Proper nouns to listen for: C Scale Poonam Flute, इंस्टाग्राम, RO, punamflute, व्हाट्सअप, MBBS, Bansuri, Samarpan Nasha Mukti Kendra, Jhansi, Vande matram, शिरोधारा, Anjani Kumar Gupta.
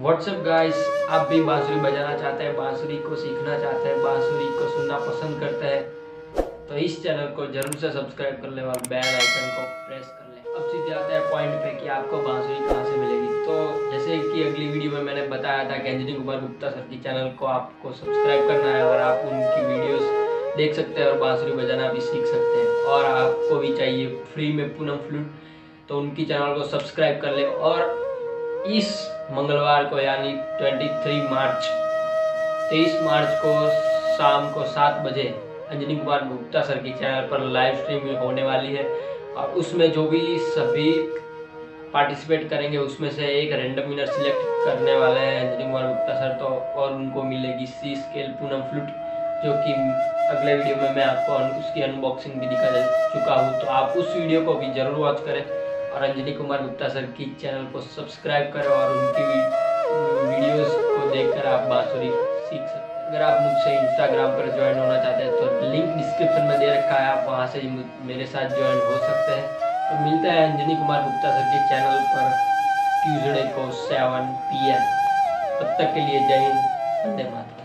व्हाट्सअप guys, आप भी बांसुरी बजाना चाहते हैं, बांसुरी को सीखना चाहते हैं, बांसुरी को सुनना पसंद करते हैं तो इस चैनल को जरूर से सब्सक्राइब कर लें और बेल आइकन को प्रेस कर लें। अब सीधे आते हैं पॉइंट पे कि आपको बांसुरी कहाँ से मिलेगी। तो जैसे कि अगली वीडियो में मैंने बताया था कि अंजनी कुमार गुप्ता सर की चैनल को आपको सब्सक्राइब करना है और आप उनकी वीडियोज़ देख सकते हैं और बांसुरी बजाना भी सीख सकते हैं। और आपको भी चाहिए फ्री में पूनम फ्लूट, तो उनकी चैनल को सब्सक्राइब कर लें। और इस मंगलवार को यानी 23 मार्च को शाम को 7 बजे अंजनी कुमार गुप्ता सर की चैनल पर लाइव स्ट्रीम होने वाली है और उसमें जो भी सभी पार्टिसिपेट करेंगे उसमें से एक रैंडम विनर सिलेक्ट करने वाले हैं अंजनी कुमार गुप्ता सर तो, और उनको मिलेगी सी स्केल पूनम फ्लूट, जो कि अगले वीडियो में मैं आपको उसकी अनबॉक्सिंग भी दिखा चुका हूँ। तो आप उस वीडियो को भी जरूर वॉच करें और अंजनी कुमार गुप्ता सर की चैनल को सब्सक्राइब करें और उनकी वीडियोस को देखकर आप बांसुरी सीख सकते हैं। अगर आप मुझसे इंस्टाग्राम पर ज्वाइन होना चाहते हैं तो लिंक डिस्क्रिप्शन में दे रखा है, आप वहां से मेरे साथ ज्वाइन हो सकते हैं। तो मिलता है अंजनी कुमार गुप्ता सर के चैनल पर ट्यूजडे को 7 PM। तब तक के लिए जय हिंद, वंदे मातरम।